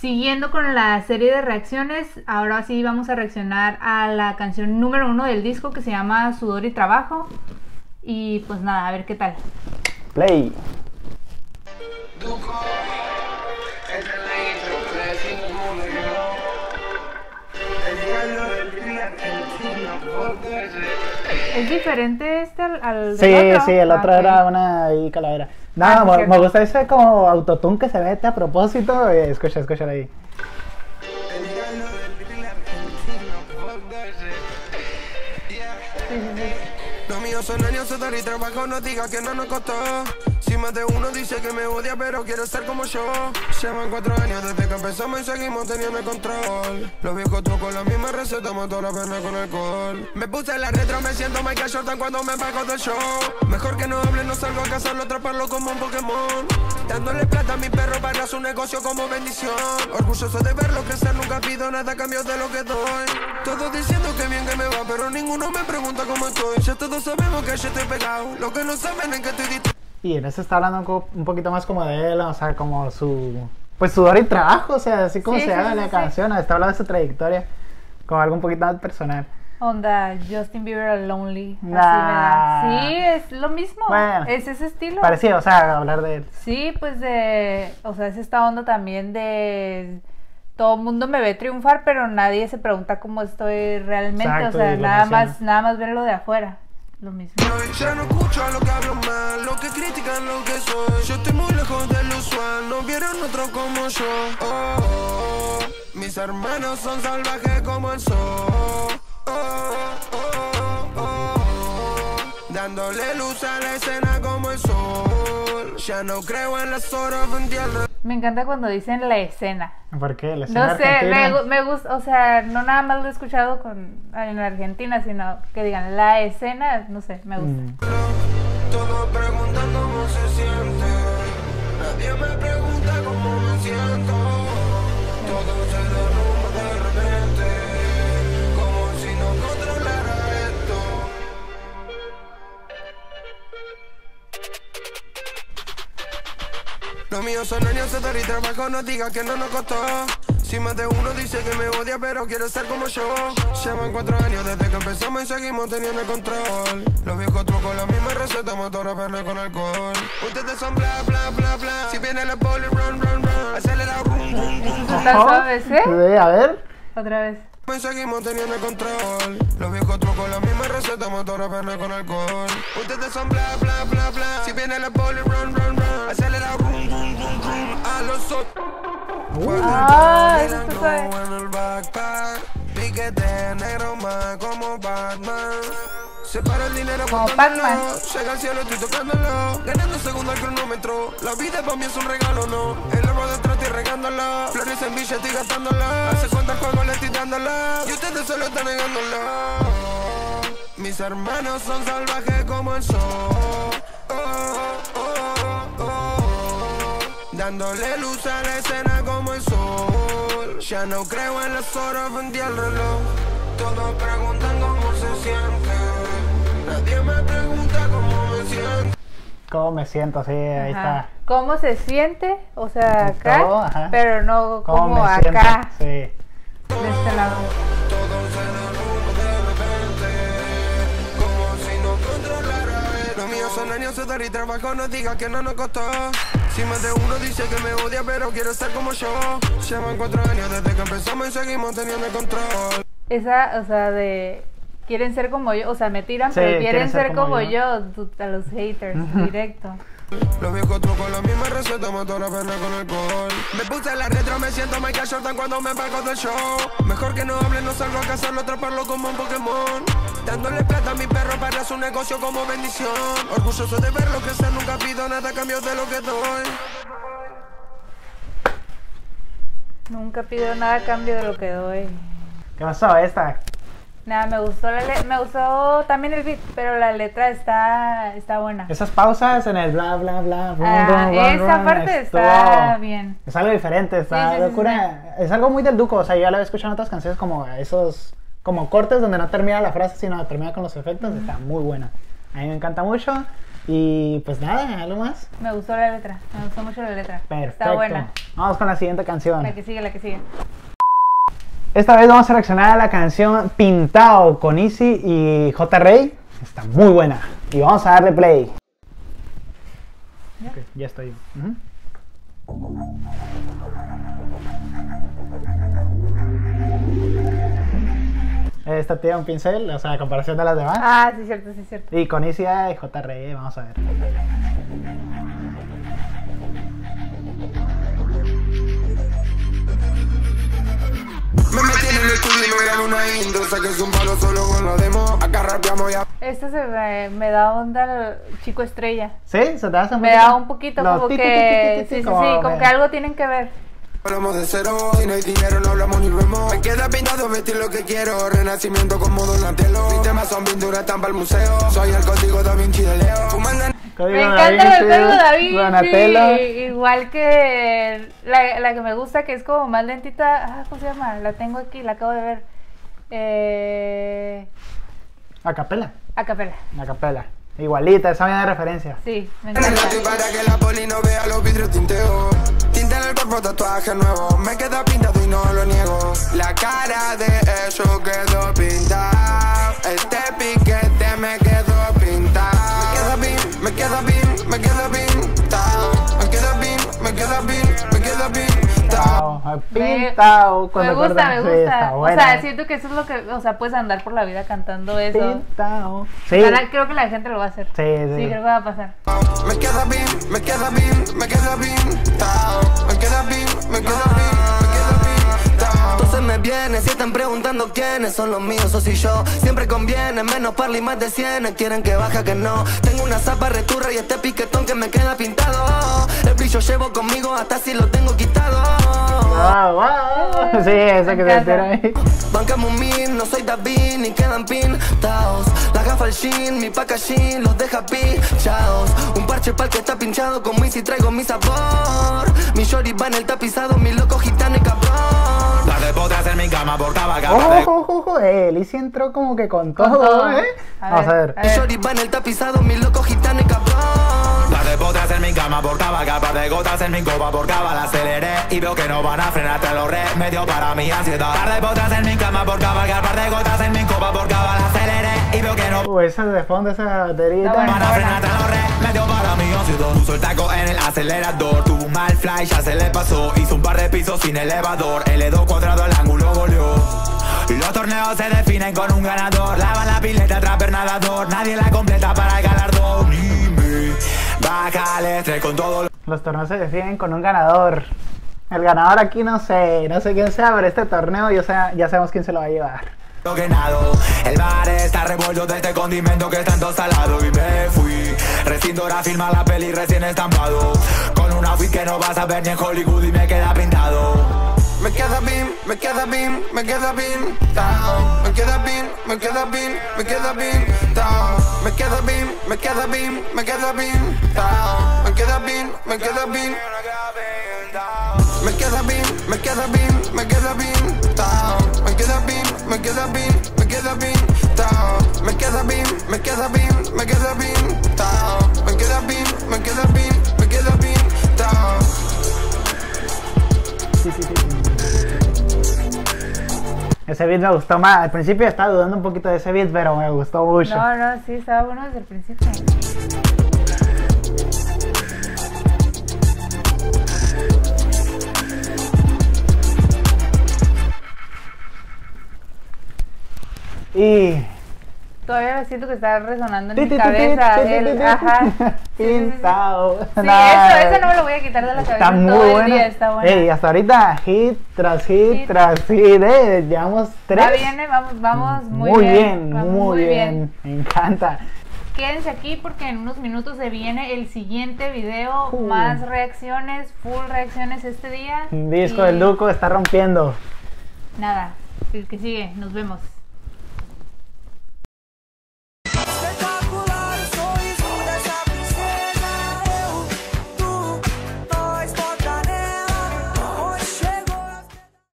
Siguiendo con la serie de reacciones, ahora sí vamos a reaccionar a la canción número 1 del disco, que se llama Sudor y Trabajo. Y pues nada, a ver qué tal. Play. Duco, esta es la intro que sin ¿Es diferente este al del otro? Sí, el otro era una ahí calavera. No, me gusta ese como autotune que se mete a propósito. Escucha ahí. Lo mío son años, sudor y trabajo, no digas que no nos costó. Si más de uno dice que me odia, pero quiero estar como yo. Llevan 4 años desde que empezamos y seguimos teniendo el control. Los viejos trucos, la misma receta, mató la pena con alcohol. Me puse la retro, me siento Michael Jordan cuando me pago del show. Mejor que no hable, no salgo a cazarlo, atraparlo como un Pokémon. Dándole plata a mi perro para su negocio como bendición. Orgulloso de verlo crecer, nunca pido nada a cambio de lo que doy. Todos diciendo que bien que me va, pero ninguno me pregunta cómo estoy. Ya todos sabemos que yo estoy pegado, lo que no saben es que estoy distinto. Y en eso está hablando un poquito más como de él, o sea, como su... pues sudor y trabajo, o sea, así como se llama la canción, está hablando de su trayectoria, como algo un poquito más personal. Onda Justin Bieber, Lonely, así me da. Sí, es lo mismo, bueno, es ese estilo. Parecido, o sea, hablar de él. Sí, pues de... o sea, es esta onda también de... todo el mundo me ve triunfar, pero nadie se pregunta cómo estoy realmente. Exacto, o sea, nada más verlo de afuera. Lo mismo. Ya no escucho a lo que hablo mal, lo que critican lo que soy. Yo estoy muy lejos del usual, no vieron otro como yo. Oh, oh, oh. Mis hermanos son salvajes como el sol. Oh, oh, oh, oh, oh. Dándole luz a la escena como el sol. Ya no creo en las horas mundiales. Me encanta cuando dicen la escena. ¿Por qué? La escena. No sé, me gusta, o sea, no nada más lo he escuchado en Argentina, sino que digan la escena, no sé, me gusta. Todos preguntan cómo se siente. Nadie me pregunta cómo me siento. Todo se derrumba de repente, como si no controlara esto. Lo mío son años, sudor y trabajo, no digas que no nos costó. Si más de uno dice que me odia, pero quiero ser como yo. Llevan 4 años desde que empezamos y seguimos teniendo el control. Los viejos trucos, la misma receta, motora, perla con alcohol. Ustedes son bla, bla, bla, bla. Si viene la poli, run, run, run. Acelera, rum, rum, rum. ¿Otra vez, eh? A ver. Otra vez. Y seguimos teniendo el control. Los viejos trucos, la misma receta, motora, perla con alcohol. Ustedes son bla, bla, bla, bla. Si viene la poli, run, run, run. Acelera, rum, rum, rum, rum. A los otros. Como Batman. Llega al cielo, estoy tocándolo. Ganando segundo al cronómetro. La vida para mí es un regalo, no. El agua detrás estoy regándola. Flores en villa estoy gastándola. Hace cuántas juegos le estoy dándola. Y ustedes solo están negándola. Mis hermanos son salvajes como el sol. Dándole luz a la escena como el sol. Ya no creo en las horas, vendí el reloj. Todos preguntan cómo se siente. Nadie me pregunta cómo me siento. ¿Cómo me siento? Sí, ahí está. ¿Cómo se siente? O sea, acá, todo, pero no como acá. Sí. De este lado. Todo se derrumba de repente, como si no controlara. Lo mío son años, sudor y trabajo, no digas que no nos costó. Si más de uno dice que me odia, pero quiero estar como yo. Llevan 4 años desde que empezamos y seguimos teniendo el control. Esa, o sea, de... quieren ser como yo, o sea, me tiran, sí, pero quieren ser como yo. A los haters, directo. Los viejos trucos, la misma receta, mató la pena con alcohol. Me puse la retro, me siento Michael Jordan cuando me pago del show. Mejor que no hable, no salgo a cazarlo, atraparlo como un Pokémon. Dándole plata a mi perro para su negocio como bendición. Orgulloso de verlo crecer, nunca pido nada a cambio de lo que doy. Nunca pido nada a cambio de lo que doy. ¿Qué pasó esta? Nada, me gustó también el beat, pero la letra está buena. Esas pausas en el bla bla bla, esa parte está bien. Es algo diferente, está locura. Es algo muy del Duco, o sea, yo ya lo he escuchado en otras canciones como esos como cortes donde no termina la frase, sino termina con los efectos, está muy buena. A mí me encanta mucho. Y pues nada, ¿algo más? Me gustó la letra, me gustó mucho la letra. Perfecto. Está buena. Vamos con la siguiente canción. La que sigue, la que sigue. Esta vez vamos a reaccionar a la canción Pintado con Easy y J.R.E. Está muy buena. Y vamos a darle play. ¿Ya? Okay, ya estoy. Esta tiene un pincel, o sea, a comparación de las demás. Ah, sí, cierto, sí, cierto. Y con Easy y J.R.E., vamos a ver. Esta se me da onda Chico Estrella. ¿Sí? ¿Se te hace? Me da un poquito como que... Sí, sí, sí, como que algo tienen que ver. Hablamos de cero, si no hay dinero no hablamos ni vemos. Me queda pintado, vestir lo que quiero. Renacimiento como Donatello. Mis temas son pintura, estampa al museo. Soy el código Da Vinci de Leo. Me encanta el código Da Vinci. Donatello. Igual que la que me gusta, que es como más lentita. Ah, ¿cómo se llama? La tengo aquí, la acabo de ver. Acapela. Acapela. Acapela. Igualita, esa me da referencia. Sí, me encanta. Tatuaje nuevo, me queda pintado y no lo niego. La cara de eso quedó pintada. Este piquete me quedó pintado. Me queda bien, me queda pintado. Me queda bien, me queda bien, me queda pintado. Pintado. Me gusta, me gusta. O sea, siento que eso es lo que, o sea, puedes andar por la vida cantando eso. Pintado. Sí. Creo que la gente lo va a hacer. Sí, sí. Sí, creo que va a pasar. Me queda bien, me queda bien, me queda pintado. Me queda bien, me queda bien. Entonces me viene, si están preguntando quiénes son los míos, o si yo. Siempre conviene, menos parla y más de 100. Quieren que baja, que no. Tengo una zapa returra y este piquetón que me queda pintado. El brillo llevo conmigo hasta si lo tengo quitado. Wow, wow. Sí, eso que se entera ahí. Bancame un min, no soy David, ni quedan pintados. La gafa al jean, mi packaging los deja pinchados. Un parche pal que está pinchado, con mi si traigo mi sabor. Mi shorty va en el tapizado, mi loco gitano y cabrón. La de poder hacer mi cama, portaba gafas. Ojo, el Easy entró como que con todo, ¿eh? Vamos a ver. Mi shorty va en el tapizado, mi loco gitano y cabrón. La de poder hacer mi cama, portaba gafas de gotas en mi copa, portaba la aceleré. Y veo que no van a frenar, te lo remedio para mi ansiedad. La de poder hacer mi cama, portaba gafas de gotas en mi copa, portaba la aceleré. Y veo que no. Esa de fondo, esa baterita. Van a frenar, te lo remedio para mi ansiedad. Puso el taco en el acelerador, tu mal fly. Ya se le pasó, hizo un par de pisos sin elevador. L2 cuadrado al ángulo volvió. Y los torneos se definen con un ganador. Lava la pileta, trapper nadador. Nadie la completa para el galardón. Dime, bájale tres con todo. Los torneos se definen con un ganador. El ganador aquí no sé quién sea, pero este torneo ya sabemos quién se lo va a llevar. Lo que nado, el mar está revuelto de este condimento que es tanto salado. Y me fui, recién Dora filma la peli recién estampado. Una outfit que no vas a ver ni en Hollywood y me queda pintado. Me queda bien, me queda bien, me queda pintado. Me queda bien, me queda bien, me queda pintado. Me queda bien, me queda bien, me queda pintado. Me queda bien, me queda bien. Me queda bien, me queda bien, me queda pintado. Me queda bien, me queda bien, me queda pintado. Me queda bien, me queda bien, me queda pintado. Me queda bien, me queda bien, me queda bien. Ese beat me gustó más. Al principio estaba dudando un poquito de ese beat, pero me gustó mucho. No, sí, estaba bueno desde el principio. Y... todavía siento que está resonando en mi cabeza el ajá. Pintado. Sí, eso no me lo voy a quitar de la cabeza. Está muy bueno. Está bueno. Y hasta ahorita hit tras hit tras hit. Llevamos 3. Ya viene, vamos muy bien. Muy bien. Me encanta. Quédense aquí porque en unos minutos se viene el siguiente video. Más reacciones, full reacciones este día. Disco del Duco está rompiendo. Nada, el que sigue, nos vemos.